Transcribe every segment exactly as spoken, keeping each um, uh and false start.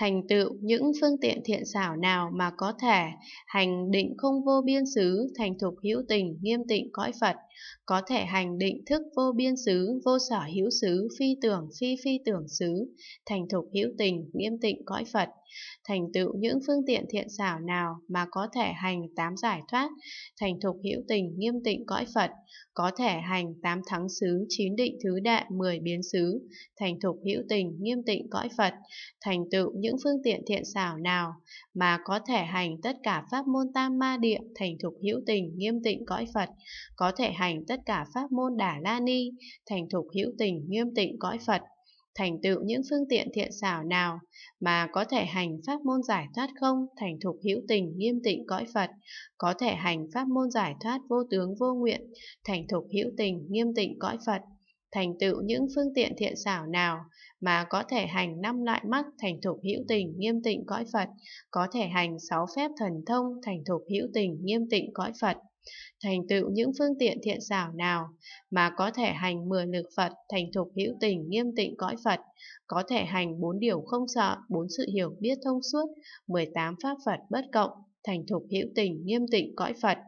thành tựu những phương tiện thiện xảo nào mà có thể, hành định không vô biên xứ, thành thục hữu tình, nghiêm tịnh cõi Phật, có thể hành định thức vô biên xứ, vô sở hữu xứ, phi tưởng phi phi tưởng xứ, thành thục hữu tình, nghiêm tịnh cõi Phật, thành tựu những phương tiện thiện xảo nào mà có thể hành tám giải thoát, thành thục hữu tình, nghiêm tịnh cõi Phật, có thể hành tám thắng xứ, chín định thứ đệ, mười biến xứ, thành thục hữu tình, nghiêm tịnh cõi Phật, thành tựu những phương tiện thiện xảo nào mà có thể hành tất cả pháp môn tam ma địa, thành thục hữu tình, nghiêm tịnh cõi Phật, có thể hành tất cả pháp môn Đà La Ni, thành thục hữu tình, nghiêm tịnh cõi Phật, thành tựu những phương tiện thiện xảo nào mà có thể hành pháp môn giải thoát không, thành thục hữu tình, nghiêm tịnh cõi Phật, có thể hành pháp môn giải thoát vô tướng vô nguyện, thành thục hữu tình, nghiêm tịnh cõi Phật, thành tựu những phương tiện thiện xảo nào mà có thể hành năm loại mắt, thành thục hữu tình, nghiêm tịnh cõi Phật, có thể hành sáu phép thần thông, thành thục hữu tình, nghiêm tịnh cõi Phật, thành tựu những phương tiện thiện xảo nào mà có thể hành mười lực Phật, thành thục hữu tình, nghiêm tịnh cõi Phật, có thể hành bốn điều không sợ, bốn sự hiểu biết thông suốt, mười tám pháp Phật bất cộng, thành thục hữu tình, nghiêm tịnh cõi Phật,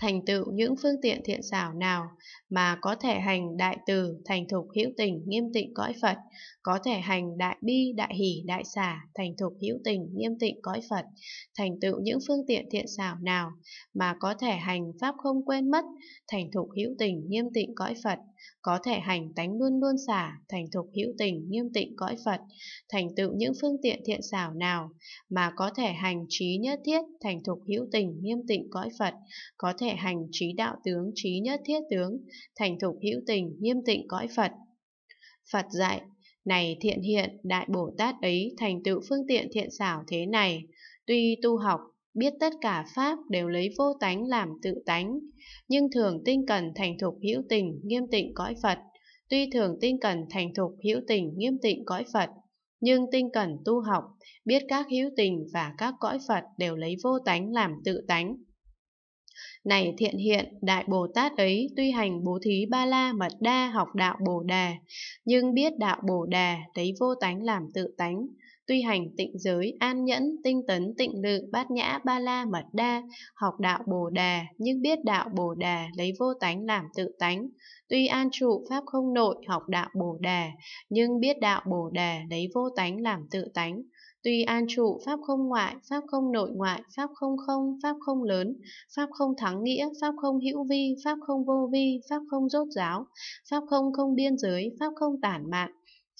thành tựu những phương tiện thiện xảo nào mà có thể hành đại từ, thành thục hữu tình, nghiêm tịnh cõi Phật, có thể hành đại bi, đại hỷ, đại xả, thành thục hữu tình, nghiêm tịnh cõi Phật, thành tựu những phương tiện thiện xảo nào mà có thể hành pháp không quên mất, thành thục hữu tình, nghiêm tịnh cõi Phật, có thể hành tánh luôn luôn xả, thành thục hữu tình, nghiêm tịnh cõi Phật, thành tựu những phương tiện thiện xảo nào mà có thể hành trí nhất thiết, thành thục hữu tình, nghiêm tịnh cõi Phật, có thể hành trí đạo tướng, trí nhất thiết tướng, thành thục hữu tình, nghiêm tịnh cõi Phật. Phật dạy: này thiện hiện, đại Bồ Tát ấy thành tựu phương tiện thiện xảo thế này, tuy tu học biết tất cả pháp đều lấy vô tánh làm tự tánh, nhưng thường tinh cần thành thục hữu tình, nghiêm tịnh cõi Phật, tuy thường tinh cần thành thục hữu tình, nghiêm tịnh cõi Phật, nhưng tinh cần tu học biết các hữu tình và các cõi Phật đều lấy vô tánh làm tự tánh. Này thiện hiện, đại Bồ Tát ấy tuy hành bố thí ba la mật đa, học đạo Bồ Đề, nhưng biết đạo Bồ Đề lấy vô tánh làm tự tánh, tuy hành tịnh giới, an nhẫn, tinh tấn, tịnh lự, bát nhã, ba la mật đa, học đạo Bồ Đề, nhưng biết đạo Bồ Đề lấy vô tánh làm tự tánh, tuy an trụ pháp không nội, học đạo Bồ Đề, nhưng biết đạo Bồ Đề lấy vô tánh làm tự tánh, tuy an trụ pháp không ngoại, pháp không nội ngoại, pháp không không, pháp không lớn, pháp không thắng nghĩa, pháp không hữu vi, pháp không vô vi, pháp không rốt ráo, pháp không không biên giới, pháp không tản mạn,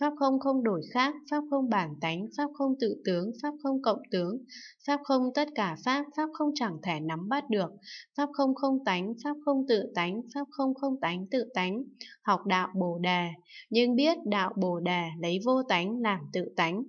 pháp không không đổi khác, pháp không bản tánh, pháp không tự tướng, pháp không cộng tướng, pháp không tất cả pháp, pháp không chẳng thể nắm bắt được, pháp không không tánh, pháp không tự tánh, pháp không không tánh tự tánh, học đạo Bồ Đề, nhưng biết đạo Bồ Đề lấy vô tánh làm tự tánh.